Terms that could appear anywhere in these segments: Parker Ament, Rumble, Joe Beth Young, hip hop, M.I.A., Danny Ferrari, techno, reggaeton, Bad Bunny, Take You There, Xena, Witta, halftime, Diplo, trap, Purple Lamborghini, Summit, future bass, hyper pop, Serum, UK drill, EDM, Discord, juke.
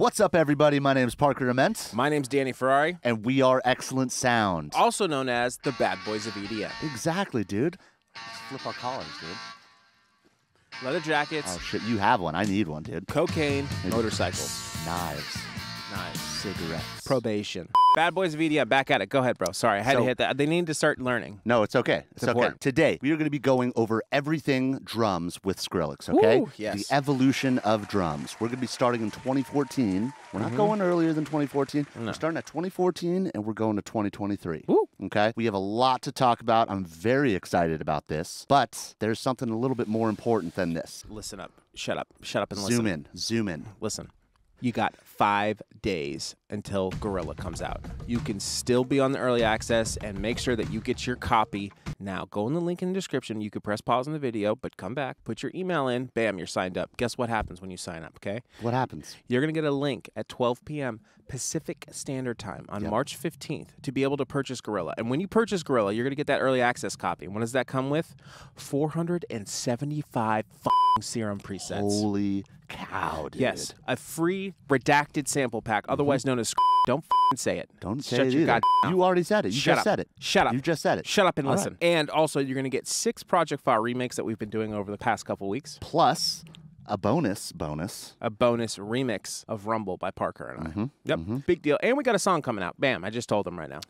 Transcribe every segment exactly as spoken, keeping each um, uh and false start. What's up, everybody? My name is Parker Ament. My name's Danny Ferrari. And we are Excellent Sound. Also known as the Bad Boys of E D M. Exactly, dude. Let's flip our collars, dude. Leather jackets. Oh, shit. You have one. I need one, dude. Cocaine. Maybe. Motorcycles. Knives. Knives. Cigarettes. Probation. Bad Boys of E D M, back at it. Go ahead, bro. Sorry, I had so, to hit that. They need to start learning. No, it's okay. It's, it's okay. Important. Today, we are going to be going over everything drums with Skrillex, okay? Ooh, yes. The evolution of drums. We're going to be starting in twenty fourteen. We're not mm-hmm. going earlier than twenty fourteen. No. We're starting at twenty fourteen, and we're going to twenty twenty-three. Ooh. Okay? We have a lot to talk about. I'm very excited about this, but there's something a little bit more important than this. Listen up. Shut up. Shut up and listen. Zoom in. Zoom in. Listen. You got five days until Gorilla comes out. You can still be on the early access and make sure that you get your copy. Now, go in the link in the description. You can press pause on the video, but come back, put your email in, bam, you're signed up. Guess what happens when you sign up, okay? What happens? You're gonna get a link at twelve P M Pacific Standard Time on yep. March fifteenth to be able to purchase Gorilla. And when you purchase Gorilla, you're gonna get that early access copy. And what does that come with? four hundred seventy-five f***ing Serum presets. Holy cow, dude. Yes, a free redacted sample pack, otherwise known as don't f***ing say it. Don't say Shut it your God You already said it. You Shut just up. said it. Shut up. You just said it. Shut up and All listen. Right. And also, you're going to get six Project Fire remakes that we've been doing over the past couple weeks. Plus, a bonus, bonus. A bonus remix of Rumble by Parker and I. Mm-hmm. Yep. Mm-hmm. Big deal. And we got a song coming out. Bam. I just told them right now.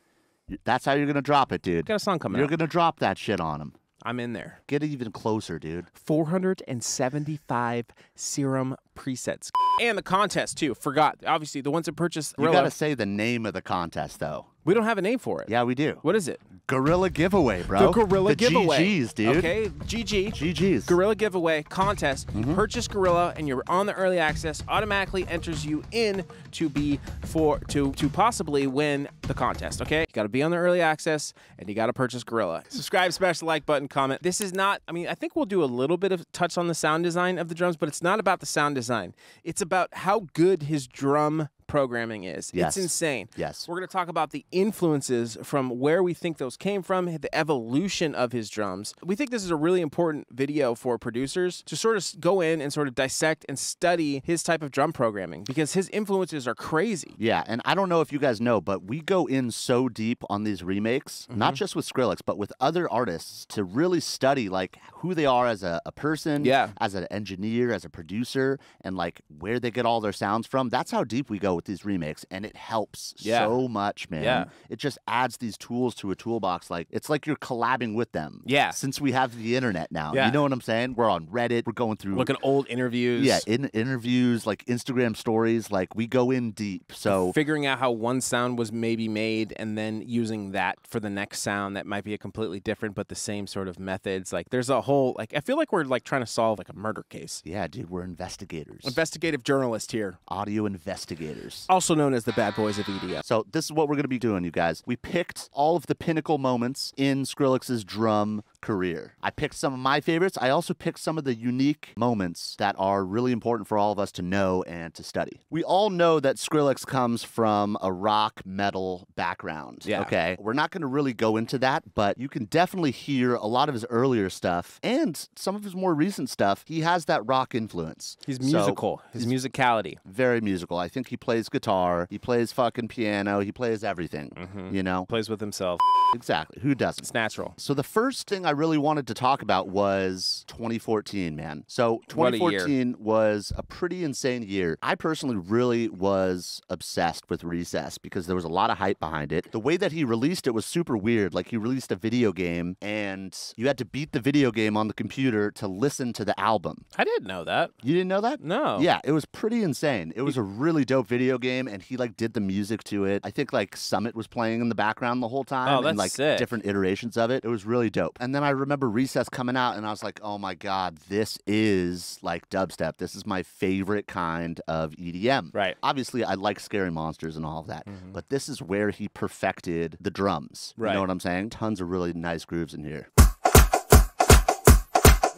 That's how you're going to drop it, dude. We got a song coming you're out. You're going to drop that shit on them. I'm in there. Get even closer, dude. four hundred seventy-five Serum presets. And the contest, too. Forgot. Obviously, the ones that purchased Gorilla. You got to say the name of the contest, though. We don't have a name for it. Yeah, we do. What is it? Gorilla Giveaway, bro. The Gorilla the Giveaway. G Gs, dude. Okay, G G. G Gs. Gorilla Giveaway contest. Mm-hmm. Purchase Gorilla, and you're on the early access. Automatically enters you in to be for to to possibly win the contest. Okay, you got to be on the early access, and you got to purchase Gorilla. Subscribe, smash the like button, comment. This is not. I mean, I think we'll do a little bit of touch on the sound design of the drums, but it's not about the sound design. It's about how good his drum programming is. Yes. It's insane. Yes. We're going to talk about the influences from where we think those came from, the evolution of his drums. We think this is a really important video for producers to sort of go in and sort of dissect and study his type of drum programming because his influences are crazy. Yeah, and I don't know if you guys know, but we go in so deep on these remakes, mm-hmm. not just with Skrillex, but with other artists to really study like who they are as a, a person, yeah. as an engineer, as a producer, and like where they get all their sounds from. That's how deep we go with these remakes, and it helps yeah. so much, man. Yeah. It just adds these tools to a toolbox. Like it's like you're collabing with them. Yeah. Since we have the internet now, yeah. you know what I'm saying? We're on Reddit. We're going through looking old interviews. Yeah, in interviews, like Instagram stories. Like we go in deep. So figuring out how one sound was maybe made, and then using that for the next sound that might be a completely different, but the same sort of methods. Like there's a whole like I feel like we're like trying to solve like a murder case. Yeah, dude, we're investigators. Investigative journalists here. Audio investigators. Also known as the Bad Boys of E D M. So this is what we're going to be doing, you guys. We picked all of the pinnacle moments in Skrillex's drum career. I picked some of my favorites. I also picked some of the unique moments that are really important for all of us to know and to study. We all know that Skrillex comes from a rock metal background. Yeah. Okay. We're not going to really go into that, but you can definitely hear a lot of his earlier stuff and some of his more recent stuff. He has that rock influence. He's musical. So, his musicality. Very musical. I think he plays guitar. He plays fucking piano. He plays everything. Mm-hmm. You know? Plays with himself. Exactly. Who doesn't? It's natural. So the first thing I I really wanted to talk about was twenty fourteen, man. So twenty fourteen was a pretty insane year. I personally really was obsessed with Recess because there was a lot of hype behind it. The way that he released it was super weird. Like he released a video game and you had to beat the video game on the computer to listen to the album. I didn't know that. You didn't know that? No. Yeah, it was pretty insane. It was a really dope video game and he like did the music to it. I think like Summit was playing in the background the whole time. Oh, that's and like sick. Different iterations of it. It was really dope. And then I remember Recess coming out and I was like, oh my God, this is like dubstep. This is my favorite kind of E D M. Right. Obviously, I like Scary Monsters and all of that, mm-hmm. but this is where he perfected the drums. Right. You know what I'm saying? Tons of really nice grooves in here.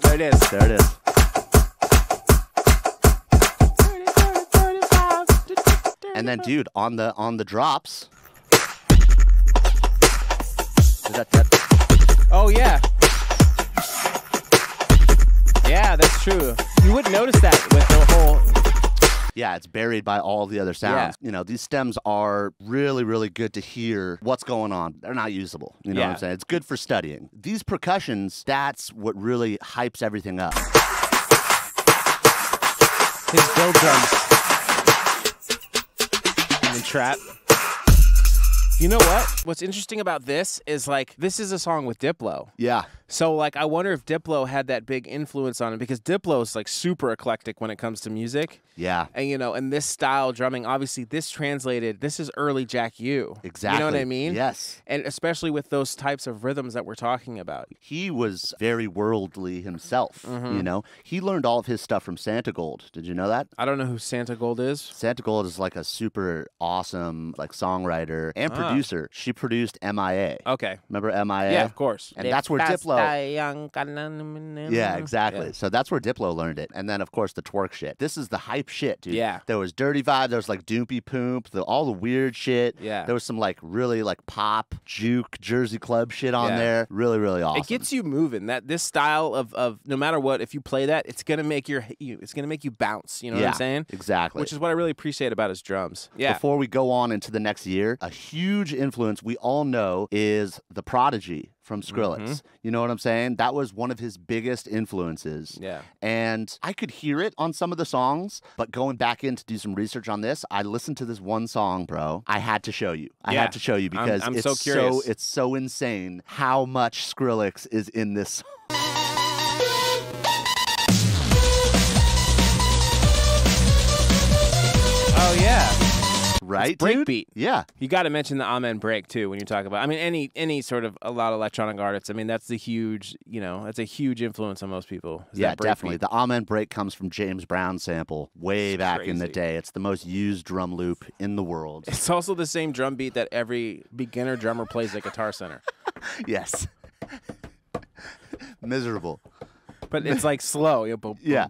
There it is. There it is. And then, dude, on the on the drops. That, that, Oh, yeah. Yeah, that's true. You wouldn't notice that with the whole... Yeah, it's buried by all the other sounds. Yeah. You know, these stems are really, really good to hear what's going on. They're not usable. You know yeah. what I'm saying? It's good for studying. These percussions, that's what really hypes everything up. His build drums. And the trap. You know what? What's interesting about this is, like, this is a song with Diplo. Yeah. So, like, I wonder if Diplo had that big influence on him, because Diplo is, like, super eclectic when it comes to music. Yeah. And, you know, and this style drumming, obviously, this translated, this is early Jack U. Exactly. You know what I mean? Yes. And especially with those types of rhythms that we're talking about. He was very worldly himself, mm-hmm. you know? He learned all of his stuff from Santigold. Did you know that? I don't know who Santigold is. Santigold is, like, a super awesome, like, songwriter and producer. Ah. Producer. She produced M I A Okay. Remember M I A Yeah, of course. And that's where Diplo... Yeah, exactly. Yeah. So that's where Diplo learned it. And then, of course, the twerk shit. This is the hype shit, dude. Yeah. There was dirty vibe. There was, like, doompy poomp. The, all the weird shit. Yeah. There was some, like, really, like, pop, juke, Jersey club shit on yeah. there. Really, really awesome. It gets you moving. That This style of, of no matter what, if you play that, it's going to make your you, it's gonna make you bounce. You know yeah, what I'm saying? Exactly. Which is what I really appreciate about his drums. Yeah. Before we go on into the next year, a huge influence we all know is the Prodigy from Skrillex. Mm-hmm. You know what I'm saying? That was one of his biggest influences. Yeah. And I could hear it on some of the songs, but going back in to do some research on this, I listened to this one song, bro. I had to show you. I yeah. had to show you because I'm, I'm it's so curious. So it's so insane how much Skrillex is in this song. Oh yeah. Right, it's breakbeat. Dude? Yeah. You got to mention the Amen break, too, when you talk about, I mean, any any sort of a lot of electronic artists. I mean, that's the huge, you know, that's a huge influence on most people. Is yeah, definitely. Beat? The Amen break comes from James Brown's sample way it's back crazy. in the day. It's the most used drum loop in the world. It's also the same drum beat that every beginner drummer plays at Guitar Center. Yes. Miserable. But it's like slow. Yeah.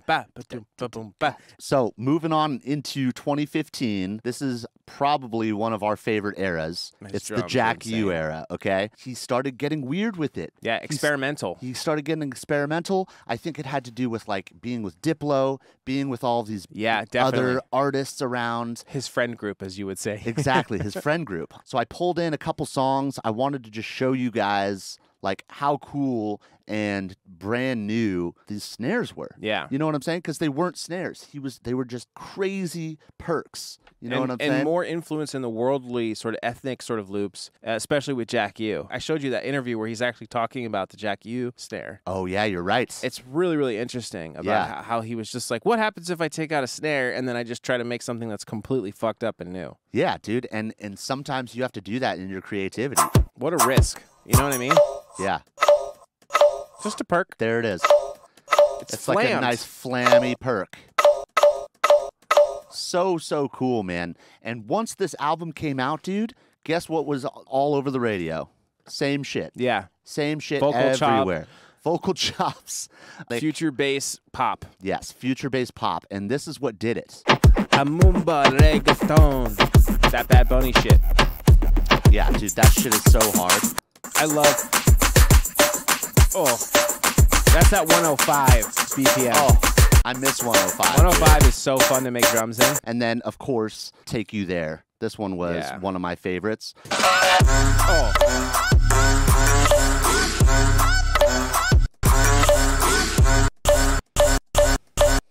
So moving on into twenty fifteen, this is probably one of our favorite eras. His it's the Jack U era, okay? He started getting weird with it. Yeah, experimental. He's, he started getting experimental. I think it had to do with, like, being with Diplo, being with all these yeah, other artists around. His friend group, as you would say. Exactly, his friend group. So I pulled in a couple songs. I wanted to just show you guys, like, how cool and brand new these snares were. Yeah. You know what I'm saying? Because they weren't snares. He was. They were just crazy perks. You know and, what I'm and saying? And more influence in the worldly sort of ethnic sort of loops, especially with Jack U. I showed you that interview where he's actually talking about the Jack U snare. Oh, yeah, you're right. It's really, really interesting about yeah. how he was just like, what happens if I take out a snare and then I just try to make something that's completely fucked up and new? Yeah, dude. And, and sometimes you have to do that in your creativity. What a risk. You know what I mean? Yeah. Just a perk. There it is. It's, it's like a nice flammy perk. So, so cool, man. And once this album came out, dude, guess what was all over the radio? Same shit. Yeah. Same shit Vocal everywhere. Chop. Vocal chops. Like, future bass pop. Yes, future bass pop. And this is what did it. Amumba reggaeton. That Bad Bunny shit. Yeah, dude, that shit is so hard. I love... Oh, that's at one oh five B P M. Oh, I miss one oh five. one oh five dude. Is so fun to make drums in. And then, of course, Take You There. This one was yeah. one of my favorites. Oh.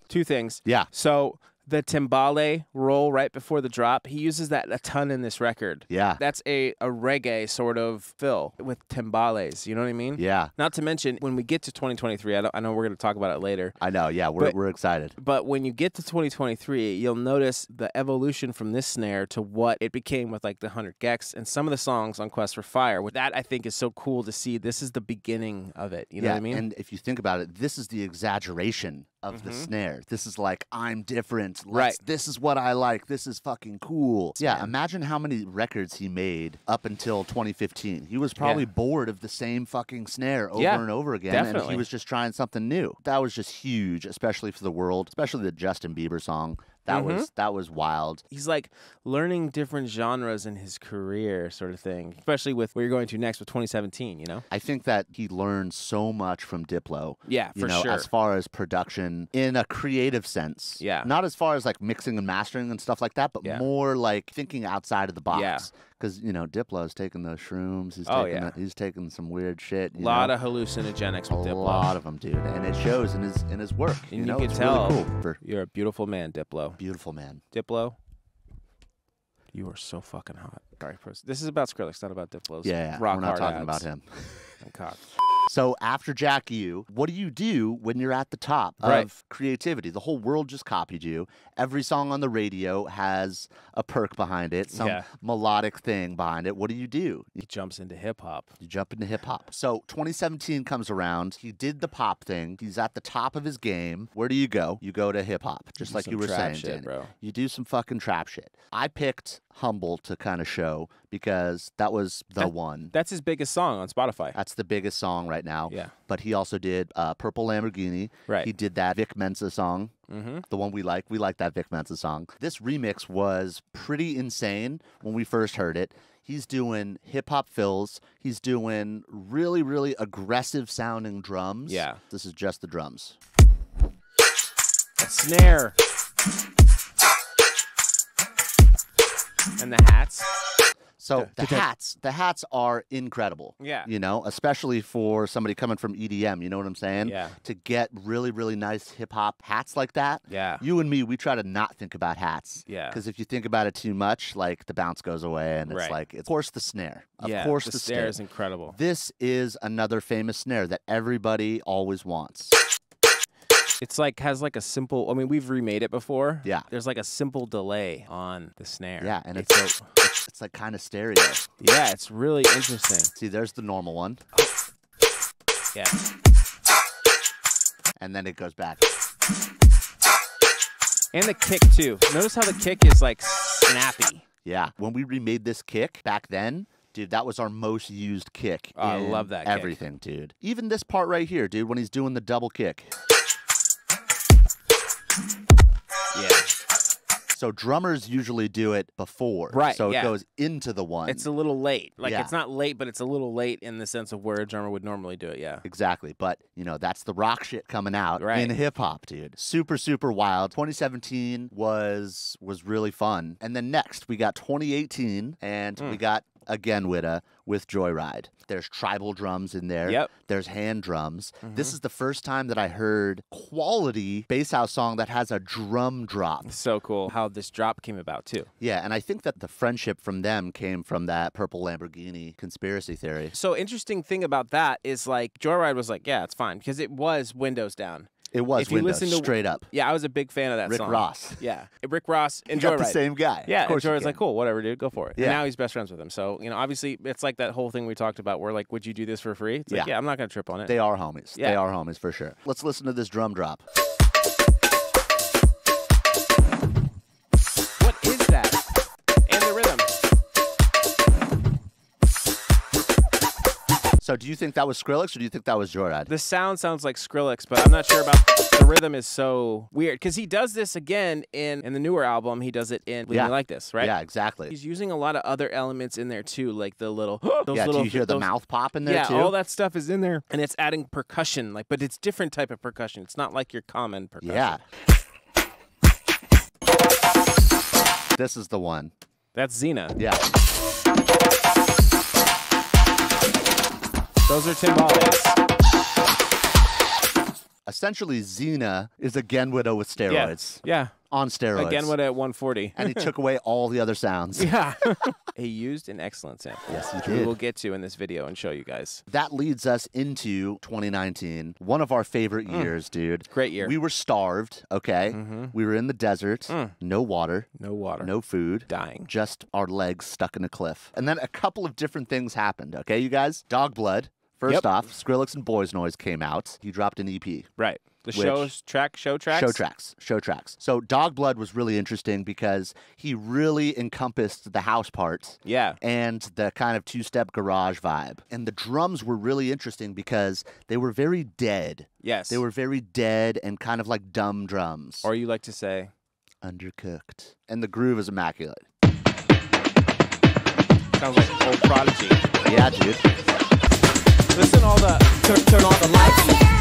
Two things. Yeah. So... the timbale roll right before the drop, he uses that a ton in this record. Yeah. That's a, a reggae sort of fill with timbales, you know what I mean? Yeah. Not to mention, when we get to twenty twenty-three, I, don't, I know we're going to talk about it later. I know, yeah, we're, but, we're excited. But when you get to twenty twenty-three, you'll notice the evolution from this snare to what it became with, like, the one hundred Gex and some of the songs on Quest for Fire. That, I think, is so cool to see. This is the beginning of it, you know yeah, what I mean? And if you think about it, this is the exaggeration of mm-hmm. the snare. This is like, I'm different. Let's, right. This is what I like. This is fucking cool. Yeah, yeah. Imagine how many records he made up until twenty fifteen. He was probably yeah. bored of the same fucking snare over yeah, and over again. Definitely. And he was just trying something new. That was just huge, especially for the world, especially the Justin Bieber song. That mm-hmm. was that was wild. He's like learning different genres in his career, sort of thing, especially with where you're going to next with twenty seventeen, you know? I think that he learned so much from Diplo. Yeah, you for know, sure. As far as production in a creative sense. Yeah. Not as far as like mixing and mastering and stuff like that, but yeah. more like thinking outside of the box. Yeah. Because, you know, Diplo's taking those shrooms. He's oh, taking yeah. the, he's taking some weird shit. A lot know? of hallucinogenics with Diplo. A lot of them, dude. And it shows in his in his work. And you, you know, can it's tell really cool for... you're a beautiful man, Diplo. Beautiful man. Diplo, you are so fucking hot. Sorry, this is about Skrillex, not about Diplo's. Yeah, yeah. Rock we're not talking about him. And cock. So after Jack U, what do you do when you're at the top of right. creativity? The whole world just copied you. Every song on the radio has a perk behind it, some yeah. melodic thing behind it. What do you do? He jumps into hip-hop. You jump into hip-hop. So twenty seventeen comes around. He did the pop thing. He's at the top of his game. Where do you go? You go to hip-hop, just like you were saying, shit, bro. You do some fucking trap shit. I picked Humble to kind of show because that was the that, one. That's his biggest song on Spotify. That's the biggest song right now. Yeah. But he also did uh, Purple Lamborghini. Right. He did that Vic Mensa song. Mm-hmm. The one we like. We like that Vic Mensa song. This remix was pretty insane when we first heard it. He's doing hip-hop fills. He's doing really, really aggressive-sounding drums. Yeah. This is just the drums. A snare. And the hats. So the hats, the hats are incredible. Yeah. You know, especially for somebody coming from E D M, you know what I'm saying? Yeah. To get really, really nice hip hop hats like that. Yeah. You and me, we try to not think about hats. Yeah. Because if you think about it too much, like the bounce goes away and it's right. like, it's, of course the snare. Of yeah, course the, the snare. The snare is incredible. This is another famous snare that everybody always wants. It's like, has like a simple, I mean, we've remade it before. Yeah. There's like a simple delay on the snare. Yeah, and it's, it's, so, it's, it's like kind of stereo. Yeah, it's really interesting. See, there's the normal one. Yeah. And then it goes back. And the kick too. Notice how the kick is like snappy. Yeah, when we remade this kick back then, dude, that was our most used kick. Oh, I love that kick. Everything, dude. Even this part right here, dude, when he's doing the double kick. Yeah. So drummers usually do it before. Right. So yeah. it goes into the one. It's a little late. Like yeah. it's not late, but it's a little late in the sense of where a drummer would normally do it. Yeah. Exactly. But, you know, that's the rock shit coming out right. in hip hop, dude. Super, super wild. twenty seventeen was was really fun. And then next we got twenty eighteen and mm. we got again Witta with Joyride. There's tribal drums in there. Yep. There's hand drums. Mm-hmm. This is the first time that I heard quality bass house song that has a drum drop. It's so cool how this drop came about too. Yeah, and I think that the friendship from them came from that Purple Lamborghini conspiracy theory. So interesting thing about that is like Joyride was like, yeah, it's fine because it was windows down. It was if Windows, you to, straight up. Yeah, I was a big fan of that Rick song. Rick Ross. Yeah. Rick Ross and Joyride. The same guy. Yeah, of course and Joyride's like, cool, whatever, dude, go for it. Yeah. And now he's best friends with him. So, you know, obviously, it's like that whole thing we talked about where, like, would you do this for free? It's like, yeah, yeah I'm not going to trip on it. They are homies. Yeah. They are homies for sure. Let's listen to this drum drop. What is that? And the rhythm. So do you think that was Skrillex or do you think that was Joyride? The sound sounds like Skrillex, but I'm not sure about... The rhythm is so weird because he does this again in in the newer album. He does it in Leave yeah. Me Like This, right? Yeah, exactly. He's using a lot of other elements in there too, like the little those yeah. Little, do you hear those, the mouth pop in there yeah, too? Yeah, all that stuff is in there, and it's adding percussion, like, but it's different type of percussion. It's not like your common percussion. Yeah. This is the one. That's Xena. Yeah. Those are timbales. Essentially, Xena is again Witta with steroids. Yeah. yeah. On steroids. Again Witta at one forty. And he took away all the other sounds. Yeah. He used an excellent sample. Yes, he did. We will get to in this video and show you guys. That leads us into twenty nineteen, one of our favorite mm. years, dude. Great year. We were starved, okay? Mm-hmm. We were in the desert, mm. no water. No water. No food. Dying. Just our legs stuck in a cliff. And then a couple of different things happened, okay, you guys? Dog Blood. First yep. off, Skrillex and Boys Noise came out. He dropped an E P. Right. The shows, track, show tracks? Show tracks. Show tracks. So Dog Blood was really interesting because he really encompassed the house parts. Yeah. And the kind of two-step garage vibe. And the drums were really interesting because they were very dead. Yes. They were very dead and kind of like dumb drums. Or you like to say... undercooked. And the groove is immaculate. Sounds like old Prodigy. Yeah, dude. Listen, all the turn, turn all the lights.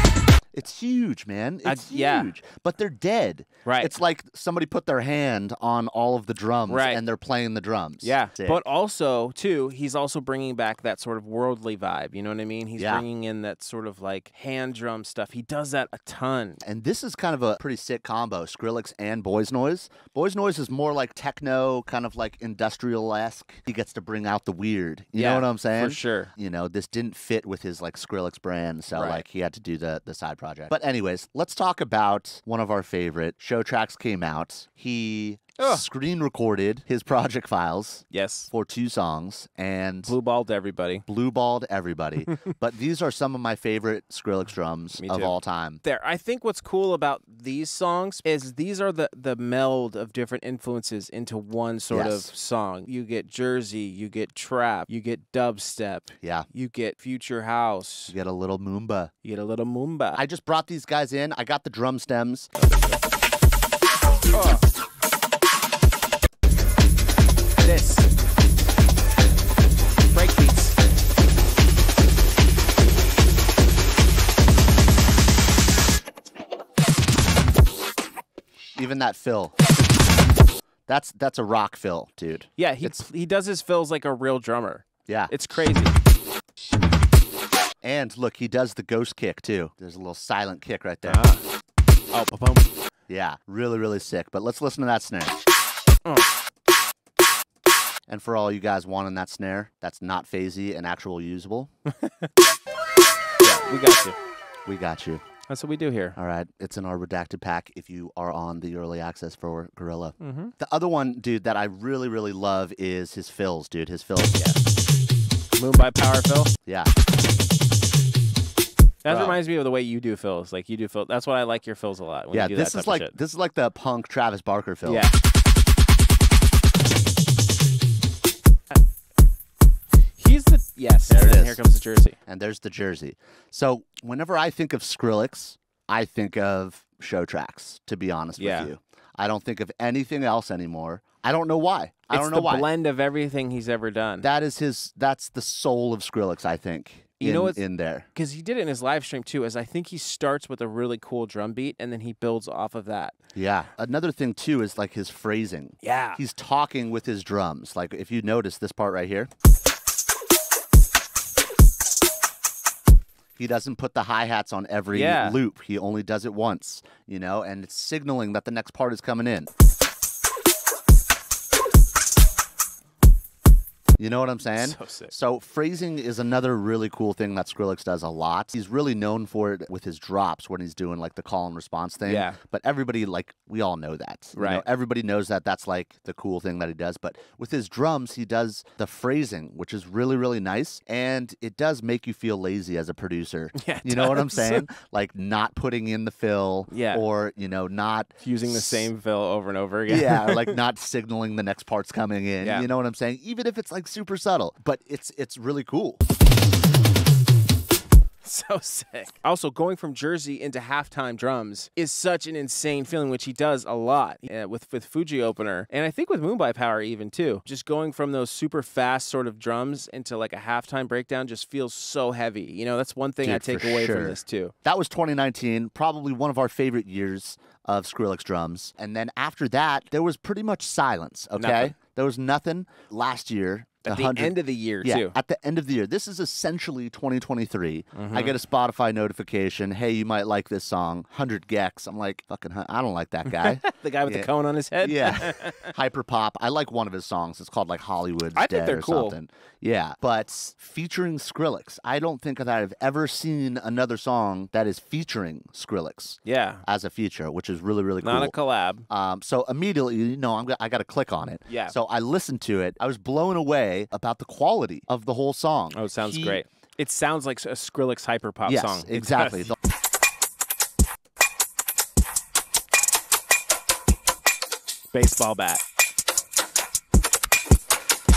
It's huge, man. It's uh, yeah. huge. But they're dead. Right. It's like somebody put their hand on all of the drums, right. and they're playing the drums. Yeah. But also, too, he's also bringing back that sort of worldly vibe. You know what I mean? He's yeah. bringing in that sort of like hand drum stuff. He does that a ton. And this is kind of a pretty sick combo: Skrillex and Boys Noise. Boys Noise is more like techno, kind of like industrial-esque. He gets to bring out the weird. You yeah, know what I'm saying? For sure. You know, this didn't fit with his like Skrillex brand, so right. like he had to do the the side project. But anyways, let's talk about one of our favorite. Show Tracks came out. He Ugh. screen recorded his project files. Yes. For two songs and blue balled everybody. Blue balled everybody. But these are some of my favorite Skrillex drums of all time. There, I think what's cool about these songs is these are the the meld of different influences into one sort yes. of song. You get Jersey, you get trap, you get dubstep. Yeah. You get future house. You get a little Moomba. You get a little Moomba. I just brought these guys in. I got the drum stems. Oh. This break beats. Even that fill. That's that's a rock fill, dude. Yeah, he it's, he does his fills like a real drummer. Yeah, it's crazy. And look, he does the ghost kick too. There's a little silent kick right there. Uh, oh, boom. Yeah, really, really sick. But let's listen to that snare. Oh. And for all you guys wanting that snare, that's not phasey and actual usable. Yeah, we got you. We got you. That's what we do here. All right. It's in our redacted pack if you are on the early access for Gorilla. Mm-hmm. The other one, dude, that I really, really love is his fills, dude. His fills. Yeah. Moon by power fill? Yeah. That Bro. reminds me of the way you do fills. Like you do fills. That's why I like your fills a lot. When yeah, you do this that is like this is like the punk Travis Barker fill. Yeah. He's the yes. There and it is. Here comes the jersey. And there's the jersey. So whenever I think of Skrillex, I think of Show Tracks. To be honest yeah. with you, I don't think of anything else anymore. I don't know why. I it's don't know why. It's the blend of everything he's ever done. That is his. That's the soul of Skrillex. I think. You in, know what's in there? Because he did it in his live stream too, as I think he starts with a really cool drum beat and then he builds off of that. Yeah. Another thing too is like his phrasing. Yeah. He's talking with his drums. Like if you notice this part right here. He doesn't put the hi-hats on every yeah. loop. He only does it once, you know, and it's signaling that the next part is coming in. You know what I'm saying? So sick. So phrasing is another really cool thing that Skrillex does a lot. He's really known for it with his drops when he's doing like the call and response thing. Yeah. But everybody, like, we all know that. Right. You know, everybody knows that that's like the cool thing that he does. But with his drums, he does the phrasing, which is really, really nice. And it does make you feel lazy as a producer. Yeah, you know does. what I'm saying? Like not putting in the fill yeah. or, you know, not using the same fill over and over again. Yeah. Like not signaling the next part's coming in. Yeah. You know what I'm saying? Even if it's like super subtle, but it's it's really cool. So sick. Also, going from Jersey into halftime drums is such an insane feeling, which he does a lot uh, with, with Fuji opener. And I think with Mumbai Power even, too. Just going from those super fast sort of drums into like a halftime breakdown just feels so heavy. You know, that's one thing Dude, I take away sure. from this, too. That was twenty nineteen, probably one of our favorite years of Skrillex drums. And then after that, there was pretty much silence, okay? Nothing. There was nothing last year. At the end of the year, yeah, too. At the end of the year. This is essentially twenty twenty-three. Mm-hmm. I get a Spotify notification. Hey, you might like this song. one hundred Gex. I'm like, fucking, I don't like that guy. The guy with yeah. the cone on his head? Yeah. Hyper pop. I like one of his songs. It's called, like, Hollywood's I Dead think they're or cool. something. Yeah. But featuring Skrillex. I don't think that I've ever seen another song that is featuring Skrillex. Yeah. As a feature, which is really, really cool. Not a collab. Um, so immediately, you know, I'm, I got to click on it. Yeah. So I listened to it. I was blown away about the quality of the whole song. Oh, it sounds he, great. It sounds like a Skrillex hyperpop yes, song. Yes, exactly. The baseball bat.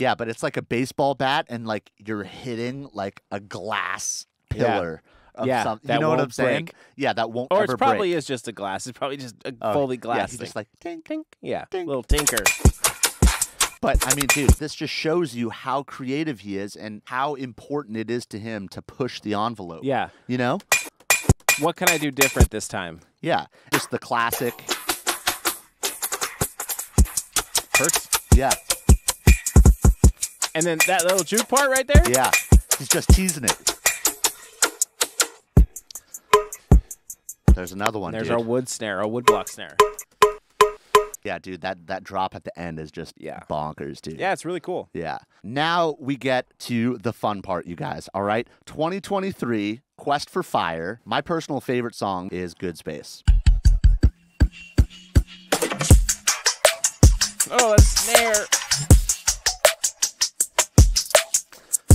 Yeah, but it's like a baseball bat and like you're hitting like a glass pillar. Yeah. of yeah, something. You know what I'm saying? Break. Yeah, that won't or ever break. Or it probably break. is just a glass. It's probably just a oh, fully glass. Yeah, he's just like, tink, tink, yeah, tink. Little tinker. But, I mean, dude, this just shows you how creative he is and how important it is to him to push the envelope. Yeah. You know? What can I do different this time? Yeah. Just the classic. Perks? Yeah. And then that little juke part right there? Yeah. He's just teasing it. There's another one, There's dude. our wood snare, our wood block snare. Yeah, dude, that, that drop at the end is just yeah. bonkers, dude. Yeah, it's really cool. Yeah. Now we get to the fun part, you guys, all right? twenty twenty-three, Quest for Fire. My personal favorite song is Good Space. Oh, that snare.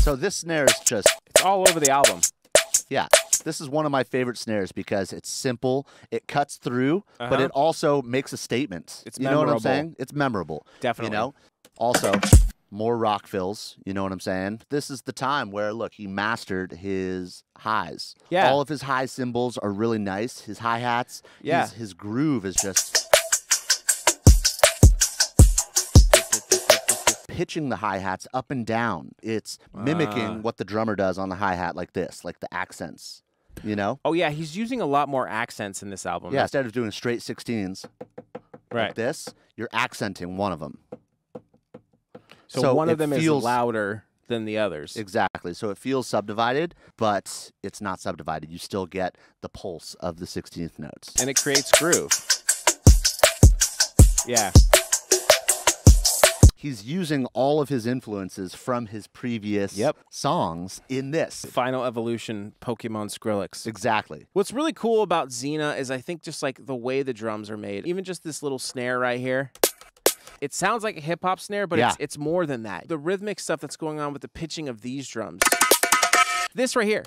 So this snare is just... It's all over the album. Yeah. This is one of my favorite snares because it's simple, it cuts through, uh-huh. but it also makes a statement. It's you memorable. know what I'm saying? It's memorable. Definitely. You know? Also, more rock fills. You know what I'm saying? This is the time where, look, he mastered his highs. Yeah. All of his high cymbals are really nice. His hi-hats, yeah. his, his groove is just... Pitching the hi-hats up and down. It's mimicking uh. what the drummer does on the hi-hat like this, like the accents. You know? Oh, yeah. He's using a lot more accents in this album. Yeah, instead of doing straight sixteens right. like this, you're accenting one of them. So, so one of them feels... is louder than the others. Exactly. So it feels subdivided, but it's not subdivided. You still get the pulse of the sixteenth notes. And it creates groove. Yeah. He's using all of his influences from his previous yep. songs in this. Final Evolution, Pokemon Skrillex. Exactly. What's really cool about Xena is I think just like the way the drums are made. Even just this little snare right here. It sounds like a hip hop snare, but yeah. it's, it's more than that. The rhythmic stuff that's going on with the pitching of these drums. This right here.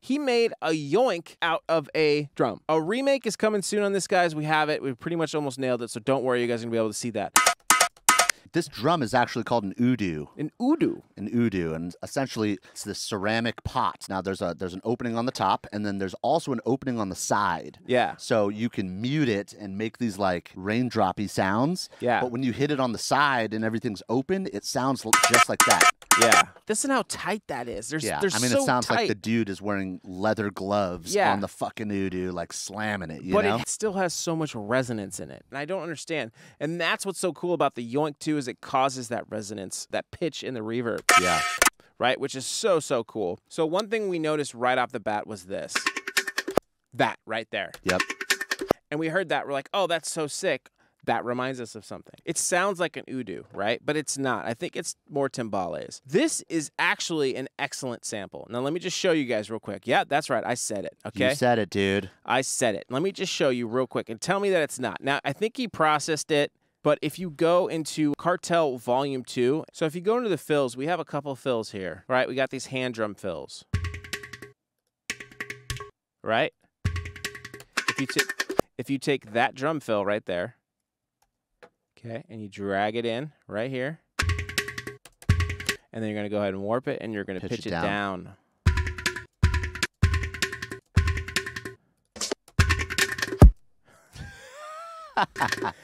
He made a yoink out of a drum. A remake is coming soon on this, guys. We have it. We've pretty much almost nailed it, so don't worry. You guys are going to be able to see that. This drum is actually called an udu. An udu. An udu, and essentially it's this ceramic pot. Now there's a there's an opening on the top, and then there's also an opening on the side. Yeah. So you can mute it and make these like raindroppy sounds. Yeah. But when you hit it on the side and everything's open, it sounds just like that. Yeah. Listen how tight that is. There's, yeah. There's I mean, so it sounds tight. Like the dude is wearing leather gloves yeah. on the fucking udu, like slamming it. You but know? It still has so much resonance in it, and I don't understand. And that's what's so cool about the yoink too. Is it causes that resonance, that pitch in the reverb. Yeah. Right? Which is so, so cool. So one thing we noticed right off the bat was this. That right there. Yep. And we heard that. We're like, oh, that's so sick. That reminds us of something. It sounds like an udu, right? But it's not. I think it's more timbales. This is actually an excellent sample. Now, let me just show you guys real quick. Yeah, that's right. I said it, okay? You said it, dude. I said it. Let me just show you real quick and tell me that it's not. Now, I think he processed it. But if you go into Cartel Volume two, so if you go into the fills, we have a couple fills here, right? We got these hand drum fills, right? If you, if you take that drum fill right there, okay, and you drag it in right here, and then you're gonna go ahead and warp it, and you're gonna pitch, pitch it, it down. down.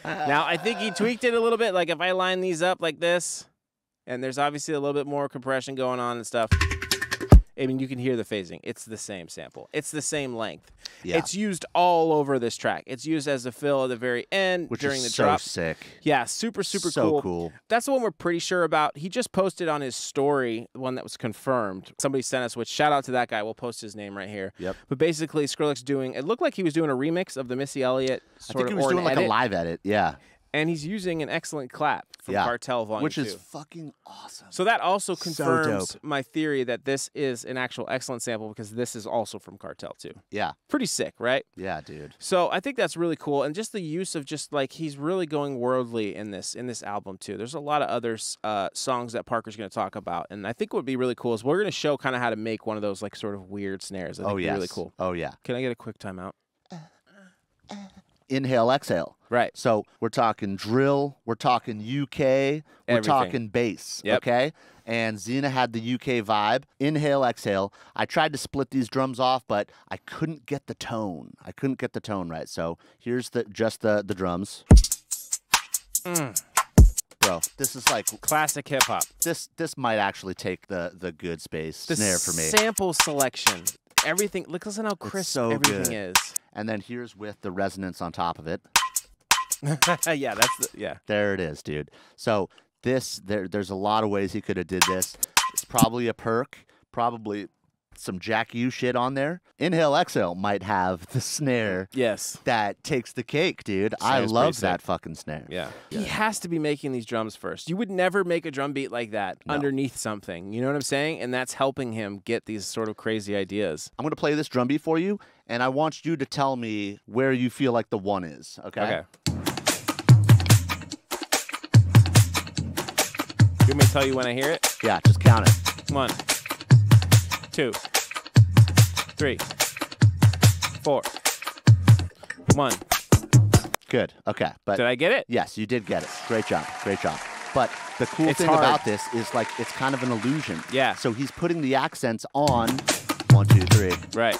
Now, I think he tweaked it a little bit. Like, if I line these up like this, and there's obviously a little bit more compression going on and stuff. I mean, you can hear the phasing. It's the same sample. It's the same length. Yeah. It's used all over this track. It's used as a fill at the very end Which during is the so drop. Sick. Yeah, super, super so cool. cool. That's the one we're pretty sure about. He just posted on his story, the one that was confirmed. Somebody sent us, which shout out to that guy. We'll post his name right here. Yep. But basically, Skrillex doing, it looked like he was doing a remix of the Missy Elliott sort I think of, he was doing like edit. a live edit, yeah. And he's using an excellent clap from yeah, Cartel Volume Which is two. fucking awesome. So that also confirms so my theory that this is an actual excellent sample because this is also from Cartel two. Yeah. Pretty sick, right? Yeah, dude. So I think that's really cool. And just the use of just like he's really going worldly in this in this album too. There's a lot of other uh, songs that Parker's going to talk about. And I think what would be really cool is we're going to show kind of how to make one of those like sort of weird snares. I think oh, yes. really cool. Oh, yeah. Can I get a quick timeout? Uh, uh. inhale, exhale. Right. So we're talking drill, we're talking U K, we're Everything. talking bass, yep. okay? And Xena had the U K vibe, inhale, exhale. I tried to split these drums off, but I couldn't get the tone. I couldn't get the tone right. So here's the just the, the drums. Mm. Bro, this is like classic hip hop. This this might actually take the the good space the snare for me. Sample selection. Everything, look, listen how crisp so everything good. is. And then here's with the resonance on top of it. yeah, that's the, yeah. There it is, dude. So this, there, there's a lot of ways he could have did this. It's probably a perk, probably some Jack U shit on there. Inhale, exhale might have the snare. Yes. That takes the cake, dude. Snare's I love that fucking snare. Yeah. He yeah. has to be making these drums first. You would never make a drum beat like that no. underneath something. You know what I'm saying? And that's helping him get these sort of crazy ideas. I'm going to play this drum beat for you, and I want you to tell me where you feel like the one is, okay? Okay. You want me to tell you when I hear it? Yeah, just count it. One, two, three, four, one. Good. Okay. But did I get it? Yes, you did get it. Great job. Great job. But the cool it's thing hard. about this is like it's kind of an illusion. Yeah. So he's putting the accents on one, two, three. Right.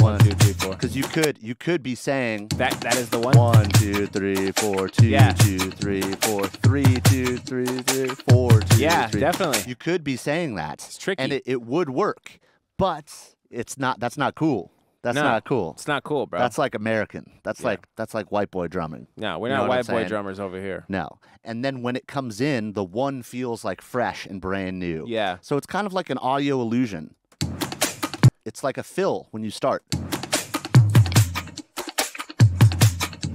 One, two, three, four. Because you could you could be saying that that is the one. One, two, three, four, two, yeah. two, three, four, three, two, three, three, four, two, yeah, three. Yeah, definitely. You could be saying that. It's tricky. And it, it would work. But it's not that's not cool. That's no, not cool. It's not cool, bro. That's like American. That's yeah. like that's like white boy drumming. No, we're you not white boy drummers over here. No. And then when it comes in, the one feels like fresh and brand new. Yeah. So it's kind of like an audio illusion. It's like a fill when you start.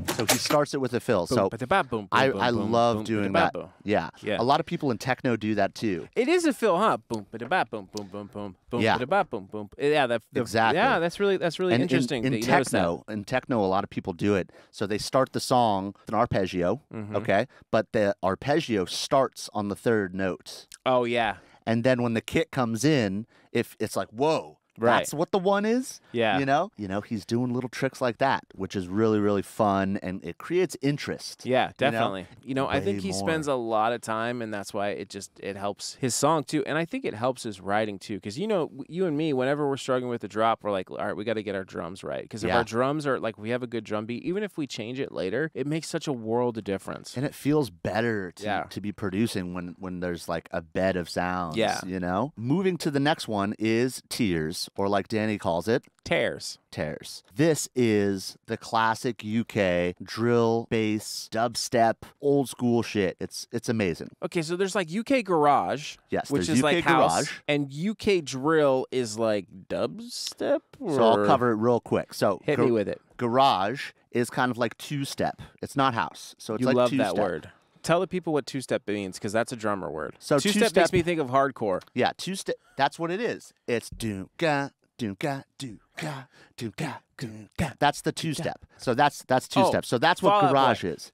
So he starts it with a fill. Boom, so ba boom, boom, I, boom, I love boom, doing that. Yeah. yeah. A lot of people in techno do that too. It is a fill, huh? Boom, ba boom, boom, boom, boom, boom, yeah. ba boom, boom. Yeah, that, the, exactly. Yeah, that's really that's really and interesting. In, in techno, in techno, a lot of people do it. So they start the song with an arpeggio, mm-hmm. okay? But the arpeggio starts on the third note. Oh yeah. And then when the kick comes in, if it's like whoa. Right. That's what the one is. Yeah. You know? You know, he's doing little tricks like that, which is really, really fun, and it creates interest. Yeah, definitely. You know, you know I think he more. spends a lot of time, and that's why it just, it helps his song, too. And I think it helps his writing, too, because, you know, you and me, whenever we're struggling with a drop, we're like, all right, we got to get our drums right. Because if yeah. our drums are, like, we have a good drum beat, even if we change it later, it makes such a world of difference. And it feels better to, yeah. to be producing when, when there's, like, a bed of sounds, yeah. you know? Moving to the next one is Tears. Or like Danny calls it, tears. Tears. This is the classic U K drill, bass, dubstep, old school shit. It's it's amazing. Okay, so there's like U K garage, yes, which is U K like garage. house, and U K drill is like dubstep. Or... So I'll cover it real quick. So hit me with it. Garage is kind of like two-step. It's not house, so it's you like love two-step. That word. Tell the people what two-step means, because that's a drummer word. So two-step two makes me think of hardcore. Yeah, two-step. That's what it is. It's doom-ga, doom-ga, doom-ga, doom-ga, doom-ga. That's the two-step. So that's that's two-step. Oh, so that's what garage is.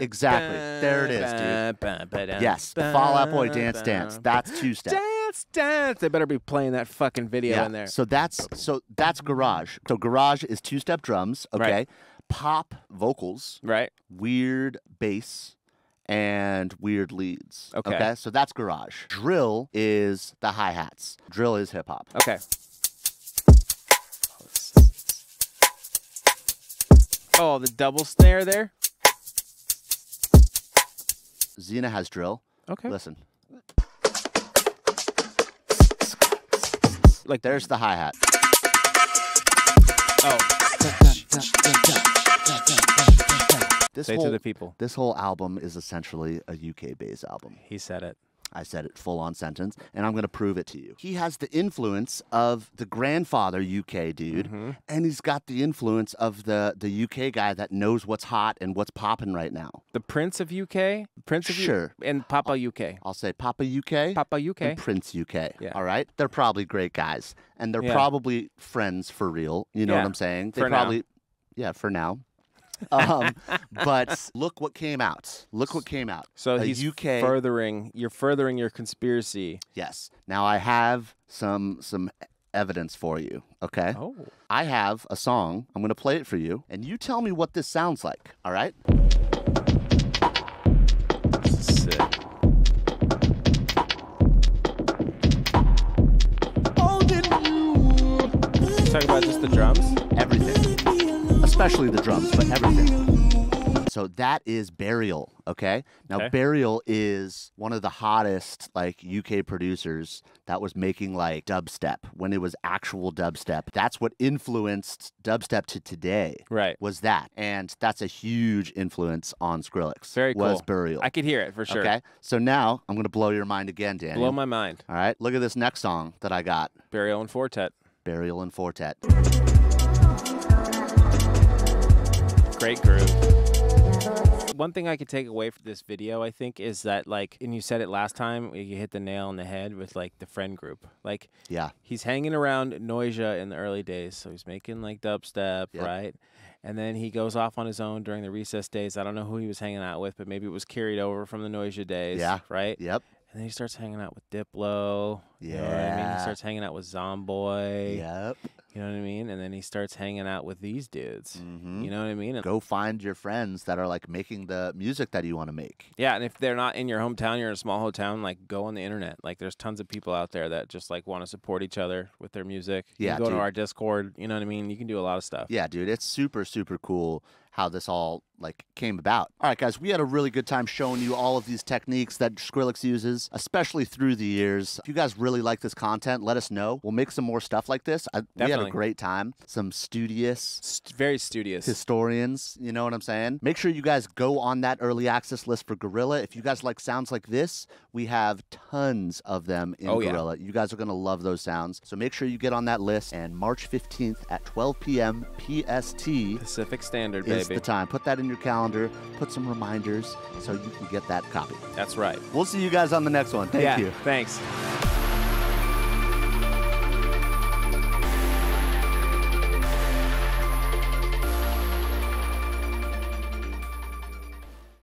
Exactly. There it is, dude. Yes, the Fall Out Boy dance dance. That's two-step. Dance dance. They better be playing that fucking video yeah, in there. So that's so that's garage. So garage is two-step drums. Okay. Right. Pop vocals. Right. Weird bass. And weird leads. Okay. okay. So that's garage. Drill is the hi-hats. Drill is hip hop. Okay. Oh, the double snare there. Xena has drill. Okay. Listen. Like there's the hi-hat. Oh. This Say whole, to the people. This whole album is essentially a U K bass album. He said it. I said it full on sentence, and I'm going to prove it to you. He has the influence of the grandfather U K dude, mm-hmm. and he's got the influence of the, the U K guy that knows what's hot and what's popping right now. The Prince of U K? Prince of Sure. U and Papa I'll, U K. I'll say Papa U K. Papa U K. And Prince U K. Yeah. All right? They're probably great guys, and they're yeah. probably friends for real. You know yeah. what I'm saying? They for probably, now. Yeah, for now. um, but look what came out. Look what came out. So a he's U K... furthering. You're furthering your conspiracy. Yes. Now I have some some evidence for you, okay? Oh. I have a song. I'm going to play it for you, and you tell me what this sounds like, all right? This is sick. Talk about just the drums? Everything. Especially the drums, but everything. So that is Burial, okay? Now, okay. Burial is one of the hottest, like, U K producers that was making, like, dubstep when it was actual dubstep. That's what influenced dubstep to today. Right. Was that. And that's a huge influence on Skrillex. Very cool. Was Burial. I could hear it for sure. Okay? So now I'm going to blow your mind again, Danny. Blow my mind. All right? Look at this next song that I got. Burial in Fortet. Burial and Fortet. Great groove. One thing I could take away from this video, I think, is that, like, and you said it last time, you hit the nail on the head with, like, the friend group. Like, yeah, he's hanging around Noisia in the early days, so he's making, like, dubstep, yep. right? And then he goes off on his own during the Recess days. I don't know who he was hanging out with, but maybe it was carried over from the Noisia days, yeah. right? Yep. And then he starts hanging out with Diplo. Yeah. You know what I mean? He starts hanging out with Zomboy. Yep. You know what I mean? And then he starts hanging out with these dudes. Mm-hmm. You know what I mean? And go find your friends that are, like, making the music that you want to make. Yeah, and if they're not in your hometown, you're in a small hometown, like, go on the internet. Like, there's tons of people out there that just, like, want to support each other with their music. Yeah, you can go dude. to our Discord. You know what I mean? You can do a lot of stuff. Yeah, dude. It's super, super cool how this all, like, came about. All right, guys, we had a really good time showing you all of these techniques that Skrillex uses, especially through the years. If you guys really like this content, let us know. We'll make some more stuff like this. I, we had a great time. Some studious, St very studious historians, you know what I'm saying? Make sure you guys go on that early access list for Gorilla. If you guys like sounds like this, we have tons of them in oh, Gorilla. Yeah. You guys are going to love those sounds. So make sure you get on that list. And March fifteenth at twelve p m P S T. Pacific Standard, baby. The time. Put that in your calendar. Put some reminders so you can get that copy. That's right. We'll see you guys on the next one. Thank yeah, you. Thanks.